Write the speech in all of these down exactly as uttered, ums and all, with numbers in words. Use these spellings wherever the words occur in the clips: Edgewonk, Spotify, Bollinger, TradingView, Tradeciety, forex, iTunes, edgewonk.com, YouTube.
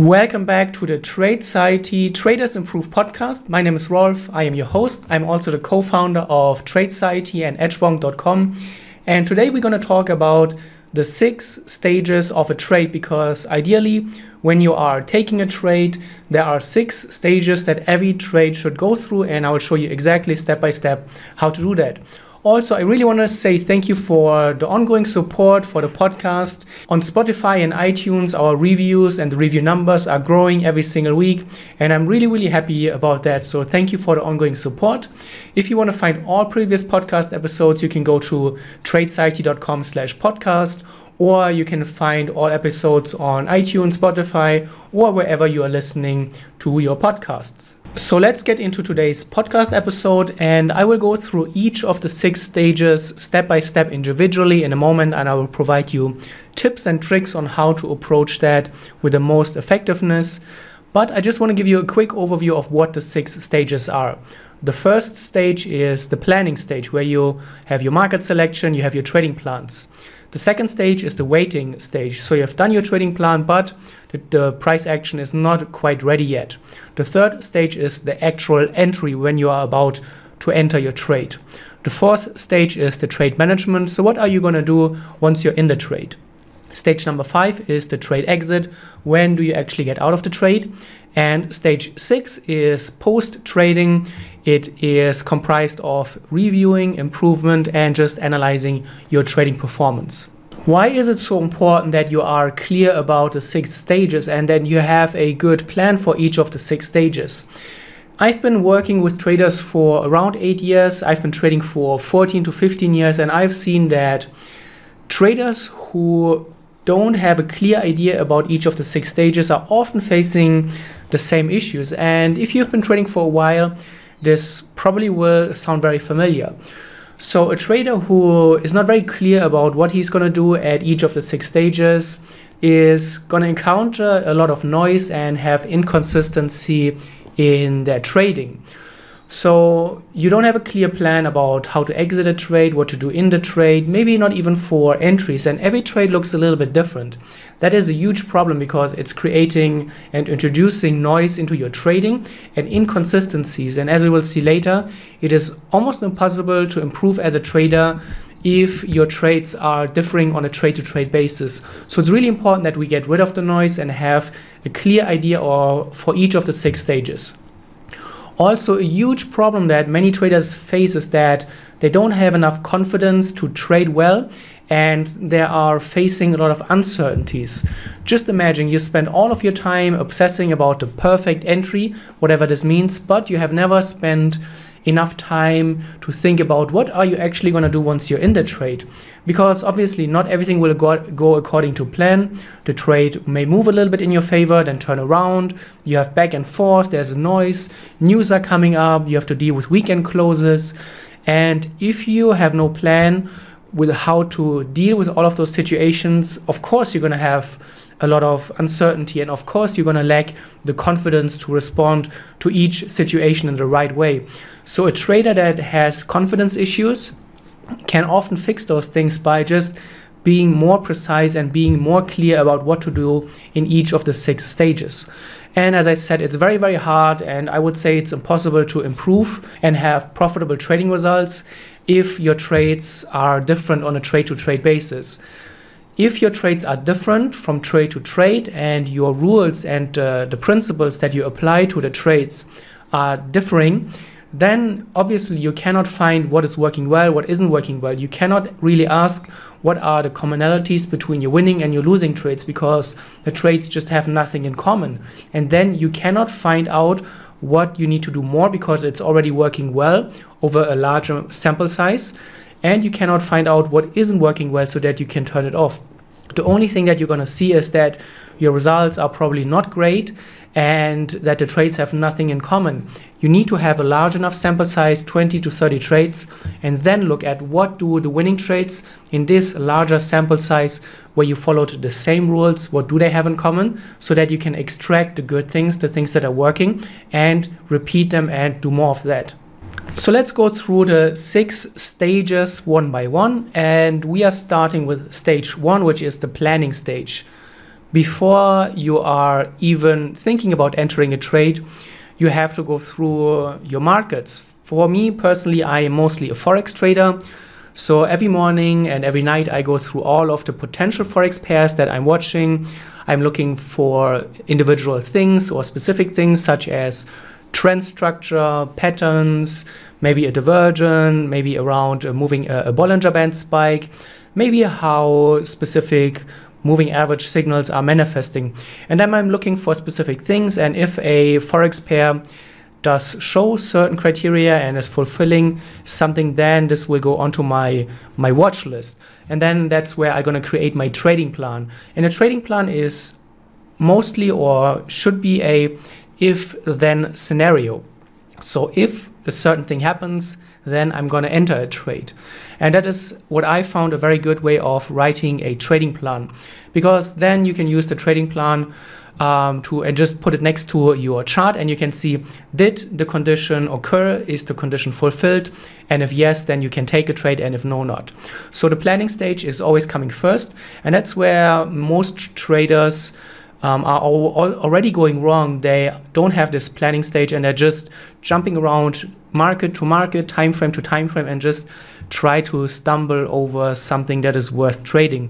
Welcome back to the Tradeciety Traders Improve podcast. My name is Rolf. I am your host. I'm also the co-founder of Tradeciety and edgewonk dot com. And today we're going to talk about the six stages of a trade, because ideally when you are taking a trade, there are six stages that every trade should go through, and I will show you exactly step by step how to do that. Also, I really want to say thank you for the ongoing support for the podcast. On Spotify and iTunes, our reviews and the review numbers are growing every single week, and I'm really, really happy about that. So thank you for the ongoing support. If you want to find all previous podcast episodes, you can go to tradeciety dot com slash podcast, or you can find all episodes on iTunes, Spotify, or wherever you are listening to your podcasts. So let's get into today's podcast episode, and I will go through each of the six stages step by step individually in a moment, and I will provide you tips and tricks on how to approach that with the most effectiveness. But I just want to give you a quick overview of what the six stages are. The first stage is the planning stage, where you have your market selection, you have your trading plans. The second stage is the waiting stage. So you have done your trading plan, but the, the price action is not quite ready yet. The third stage is the actual entry, when you are about to enter your trade. The fourth stage is the trade management. So what are you going to do once you're in the trade? Stage number five is the trade exit. When do you actually get out of the trade? And stage six is post-trading. It is comprised of reviewing, improvement, and just analyzing your trading performance. Why is it so important that you are clear about the six stages and that you have a good plan for each of the six stages? I've been working with traders for around eight years. I've been trading for fourteen to fifteen years, and I've seen that traders who don't have a clear idea about each of the six stages are often facing the same issues. And if you've been trading for a while, this probably will sound very familiar. So a trader who is not very clear about what he's going to do at each of the six stages is going to encounter a lot of noise and have inconsistency in their trading. So you don't have a clear plan about how to exit a trade, what to do in the trade, maybe not even for entries, and every trade looks a little bit different. That is a huge problem because it's creating and introducing noise into your trading and inconsistencies. And as we will see later, it is almost impossible to improve as a trader if your trades are differing on a trade-to-trade basis. So it's really important that we get rid of the noise and have a clear idea or for each of the six stages. Also, a huge problem that many traders face is that they don't have enough confidence to trade well, and they are facing a lot of uncertainties. Just imagine you spend all of your time obsessing about the perfect entry, whatever this means, but you have never spent enough time to think about what are you actually going to do once you're in the trade, because obviously not everything will go, go according to plan. The trade may move a little bit in your favor, then turn around. You have back and forth, there's noise, news are coming up, you have to deal with weekend closes. And if you have no plan with how to deal with all of those situations, of course you're going to have a lot of uncertainty, and of course you're going to lack the confidence to respond to each situation in the right way. So a trader that has confidence issues can often fix those things by just being more precise and being more clear about what to do in each of the six stages. And as I said, it's very, very hard, and I would say it's impossible to improve and have profitable trading results if your trades are different on a trade-to-trade basis. If your trades are different from trade to trade, and your rules and uh, the principles that you apply to the trades are differing, then obviously you cannot find what is working well, what isn't working well. You cannot really ask what are the commonalities between your winning and your losing trades, because the trades just have nothing in common. And then you cannot find out what you need to do more, because it's already working well over a larger sample size. And you cannot find out what isn't working well so that you can turn it off. The only thing that you're going to see is that your results are probably not great and that the trades have nothing in common. You need to have a large enough sample size, twenty to thirty trades, and then look at what do the winning trades in this larger sample size where you followed the same rules, what do they have in common, so that you can extract the good things, the things that are working, and repeat them and do more of that. So let's go through the six stages one by one, and we are starting with stage one, which is the planning stage. before you are even thinking about entering a trade, you have to go through your markets. For me personally, I am mostly a forex trader. So every morning and every night I go through all of the potential forex pairs that I'm watching. I'm looking for individual things or specific things such as trend structure, patterns, maybe a divergence, maybe around a moving a, a Bollinger Band spike, maybe how specific moving average signals are manifesting. And then I'm looking for specific things, and if a forex pair does show certain criteria and is fulfilling something, then this will go onto my my watch list, and then that's where I'm going to create my trading plan. And a trading plan is mostly or should be a if then scenario. So if a certain thing happens, then I'm going to enter a trade. And that is what I found a very good way of writing a trading plan, because then you can use the trading plan Um, to and just put it next to your chart, and you can see, did the condition occur? Is the condition fulfilled? And if yes, then you can take a trade, and if no, not. So the planning stage is always coming first, and that's where most traders um, are all, all already going wrong. They don't have this planning stage, and they're just jumping around market to market, time frame to time frame, and just try to stumble over something that is worth trading.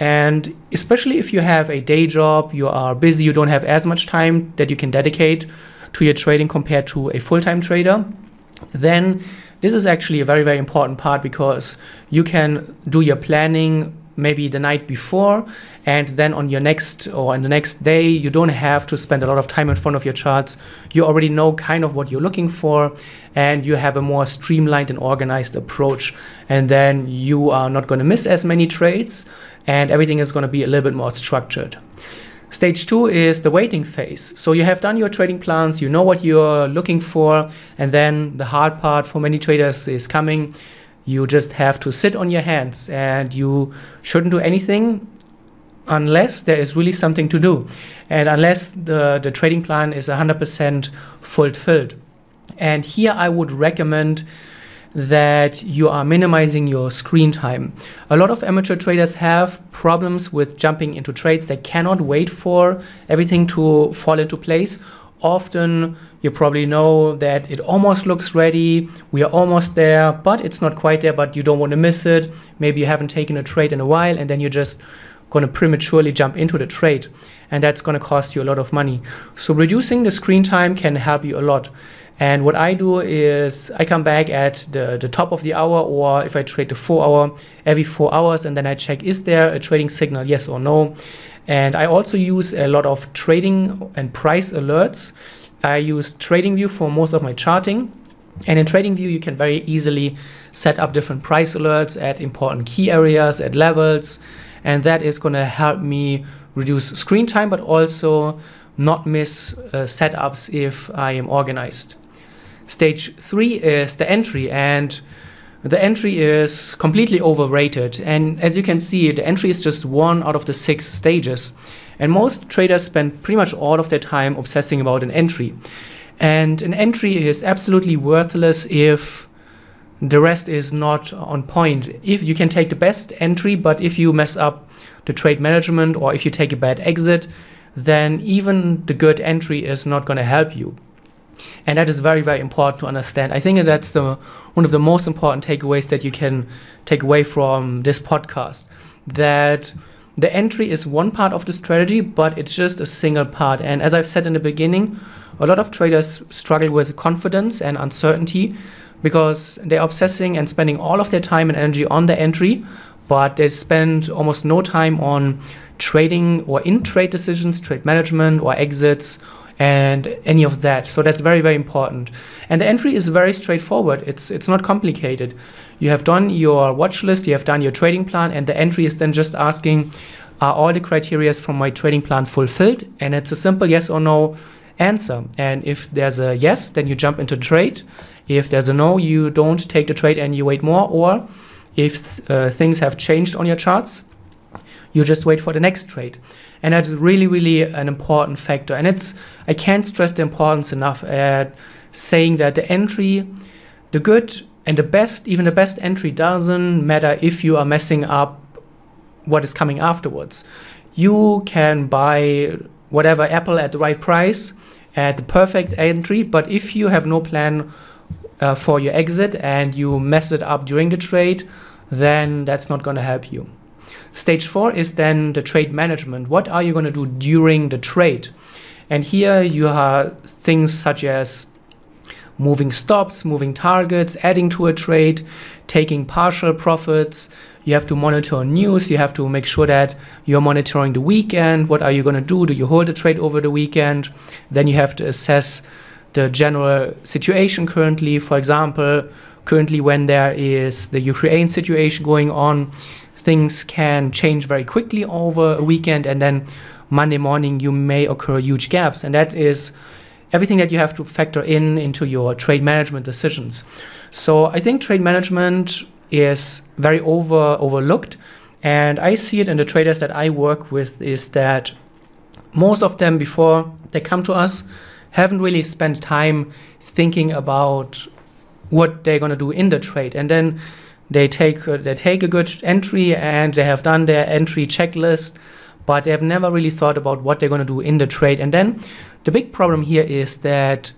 And especially if you have a day job, you are busy, you don't have as much time that you can dedicate to your trading compared to a full-time trader, then this is actually a very, very important part, because you can do your planning maybe the night before, and then on your next or on the next day, you don't have to spend a lot of time in front of your charts. You already know kind of what you're looking for, and you have a more streamlined and organized approach. And then you are not going to miss as many trades, and everything is going to be a little bit more structured. Stage two is the waiting phase. So you have done your trading plans, you know what you're looking for, and then the hard part for many traders is coming. You just have to sit on your hands, and you shouldn't do anything unless there is really something to do, and unless the, the trading plan is one hundred percent fulfilled. And here I would recommend that you are minimizing your screen time. A lot of amateur traders have problems with jumping into trades. They cannot wait for everything to fall into place. Often you probably know that it almost looks ready, we are almost there, but it's not quite there, but you don't want to miss it. Maybe you haven't taken a trade in a while, and then you're just going to prematurely jump into the trade, and that's going to cost you a lot of money. So reducing the screen time can help you a lot. And what I do is I come back at the, the top of the hour, or if I trade the four hour, every four hours, and then I check, is there a trading signal, yes or no? And I also use a lot of trading and price alerts. I use TradingView for most of my charting. And in TradingView, you can very easily set up different price alerts at important key areas, at levels, and that is going to help me reduce screen time, but also not miss uh, setups if I am organized. Stage three is the entry, and the entry is completely overrated. And as you can see, the entry is just one out of the six stages. And most traders spend pretty much all of their time obsessing about an entry. And an entry is absolutely worthless if the rest is not on point. If you can take the best entry, but if you mess up the trade management, or if you take a bad exit, then even the good entry is not going to help you. And that is very, very important to understand. I think that's the one of the most important takeaways that you can take away from this podcast, that the entry is one part of the strategy, but it's just a single part. And as I've said in the beginning, a lot of traders struggle with confidence and uncertainty because they're obsessing and spending all of their time and energy on the entry, but they spend almost no time on trading or in trade decisions, trade management or exits, and any of that. So that's very, very important. And the entry is very straightforward. It's it's not complicated. You have done your watch list, you have done your trading plan, and the entry is then just asking, are all the criteria from my trading plan fulfilled? And it's a simple yes or no answer. And if there's a yes, then you jump into trade. If there's a no, you don't take the trade and you wait more. Or if uh, things have changed on your charts, you just wait for the next trade. And that's really, really an important factor. And it's, I can't stress the importance enough at saying that the entry, the good and the best, even the best entry doesn't matter if you are messing up what is coming afterwards. you can buy whatever Apple at the right price at the perfect entry. But if you have no plan uh, for your exit and you mess it up during the trade, then that's not going to help you. Stage four is then the trade management. What are you going to do during the trade? And here you have things such as moving stops, moving targets, adding to a trade, taking partial profits. You have to monitor news. You have to make sure that you're monitoring the weekend. What are you going to do? Do you hold a trade over the weekend? Then you have to assess the general situation currently. For example, currently when there is the Ukraine situation going on, things can change very quickly over a weekend, and then Monday morning you may occur huge gaps. And that is everything that you have to factor in into your trade management decisions. So I think trade management is very over overlooked, and I see it in the traders that I work with is that most of them, before they come to us, haven't really spent time thinking about what they're going to do in the trade. And then they take uh, they take a good entry and they have done their entry checklist, but they have never really thought about what they're going to do in the trade. And then the big problem here is that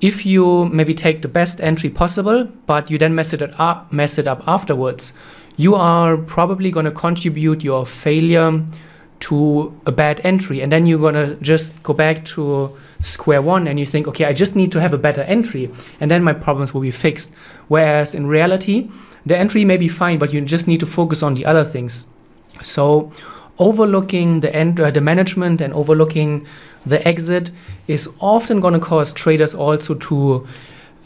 if you maybe take the best entry possible, but you then mess it up, mess it up afterwards, you are probably going to contribute your failure to a bad entry. And then you're going to just go back to square one and you think, okay, I just need to have a better entry and then my problems will be fixed. Whereas in reality, the entry may be fine, but you just need to focus on the other things. So overlooking the end, uh, the management and overlooking the exit is often going to cause traders also to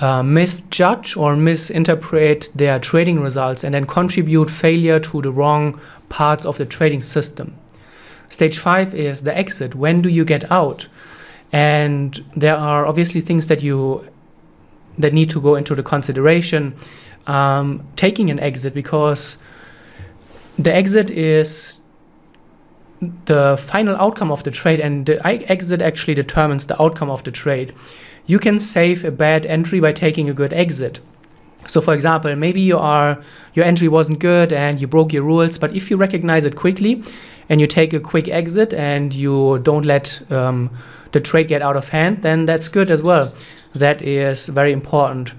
uh, misjudge or misinterpret their trading results and then contribute failure to the wrong parts of the trading system. Stage five is the exit. When do you get out? And there are obviously things that you that need to go into the consideration um, taking an exit, because the exit is the final outcome of the trade, and the exit actually determines the outcome of the trade. You can save a bad entry by taking a good exit. So for example, maybe you are your entry wasn't good and you broke your rules, but if you recognize it quickly and you take a quick exit and you don't let um, the trade get out of hand, then that's good as well. That is very important.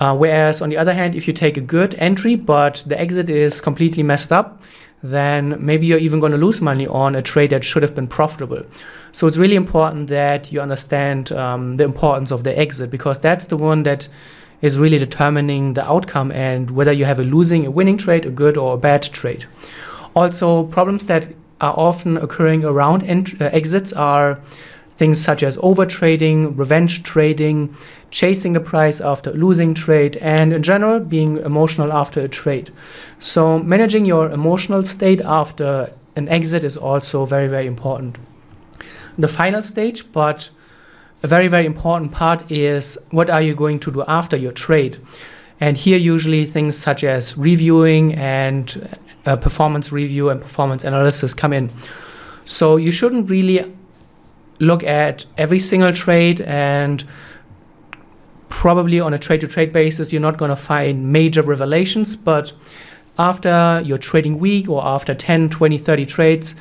Uh, whereas on the other hand, if you take a good entry but the exit is completely messed up, then maybe you're even going to lose money on a trade that should have been profitable. So it's really important that you understand um, the importance of the exit, because that's the one that is really determining the outcome and whether you have a losing, a winning trade, a good or a bad trade. Also, problems that are often occurring around ent- uh, exits are things such as overtrading, revenge trading, chasing the price after a losing trade, and in general being emotional after a trade. So managing your emotional state after an exit is also very, very important. The final stage, but a very, very important part, is what are you going to do after your trade? And here usually things such as reviewing and uh, performance review and performance analysis come in. So you shouldn't really look at every single trade, and probably on a trade-to-trade basis you're not going to find major revelations, but after your trading week or after ten, twenty, thirty trades,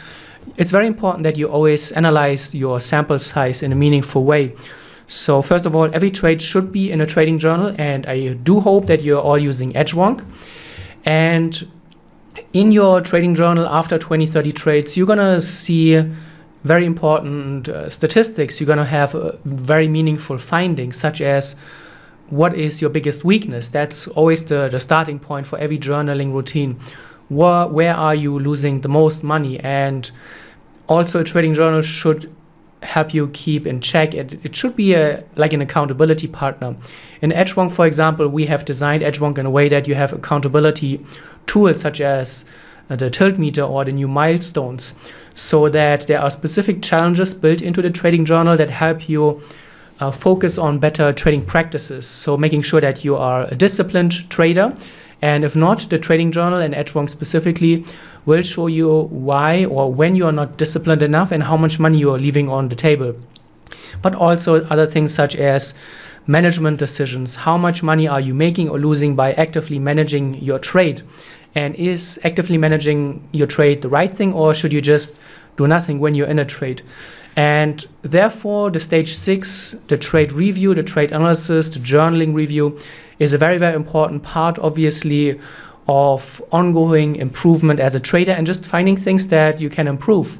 it's very important that you always analyze your sample size in a meaningful way. So first of all, every trade should be in a trading journal, and I do hope that you're all using Edgewonk. And in your trading journal after twenty, thirty trades, you're going to see very important uh, statistics. You're going to have uh, very meaningful findings, such as what is your biggest weakness. That's always the, the starting point for every journaling routine. Where, where are you losing the most money? And also a trading journal should help you keep in check. It, it should be a, like an accountability partner. In Edgewonk, for example, we have designed Edgewonk in a way that you have accountability tools such as the tilt meter or the new milestones, so that there are specific challenges built into the trading journal that help you uh, focus on better trading practices. So making sure that you are a disciplined trader, and if not, the trading journal and Edgewonk specifically will show you why or when you are not disciplined enough and how much money you are leaving on the table. But also other things such as management decisions. How much money are you making or losing by actively managing your trade? And is actively managing your trade the right thing, or should you just do nothing when you're in a trade? And therefore, the stage six, the trade review, the trade analysis, the journaling review is a very, very important part, obviously, of ongoing improvement as a trader and just finding things that you can improve.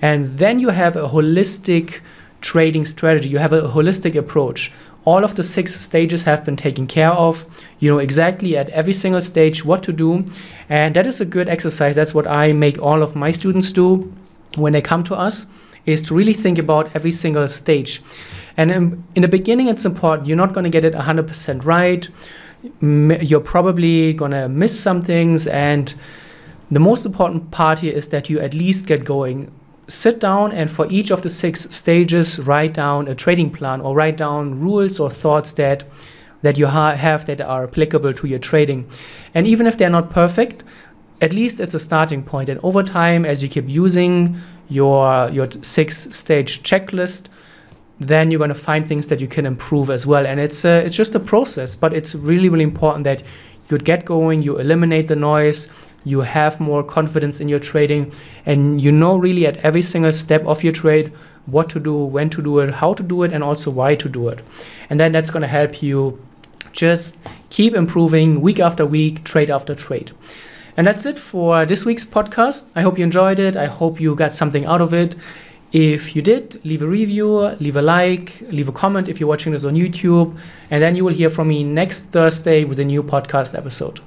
And then you have a holistic trading strategy. You have a holistic approach. All of the six stages have been taken care of. You know exactly at every single stage what to do. And that is a good exercise. That's what I make all of my students do when they come to us, is to really think about every single stage. And in, in the beginning, it's important. You're not going to get it one hundred percent right. You're probably going to miss some things. And the most important part here is that you at least get going. Sit down and for each of the six stages, write down a trading plan or write down rules or thoughts that that you ha have that are applicable to your trading. And even if they're not perfect, at least it's a starting point. And over time, as you keep using your your six stage checklist, then you're going to find things that you can improve as well. And it's a, it's just a process, but it's really, really important that you get going, you eliminate the noise, you have more confidence in your trading, and you know really at every single step of your trade what to do, when to do it, how to do it, and also why to do it. And then that's going to help you just keep improving week after week, trade after trade. And that's it for this week's podcast. I hope you enjoyed it. I hope you got something out of it. If you did, leave a review, leave a like, leave a comment if you're watching this on YouTube, and then you will hear from me next Thursday with a new podcast episode.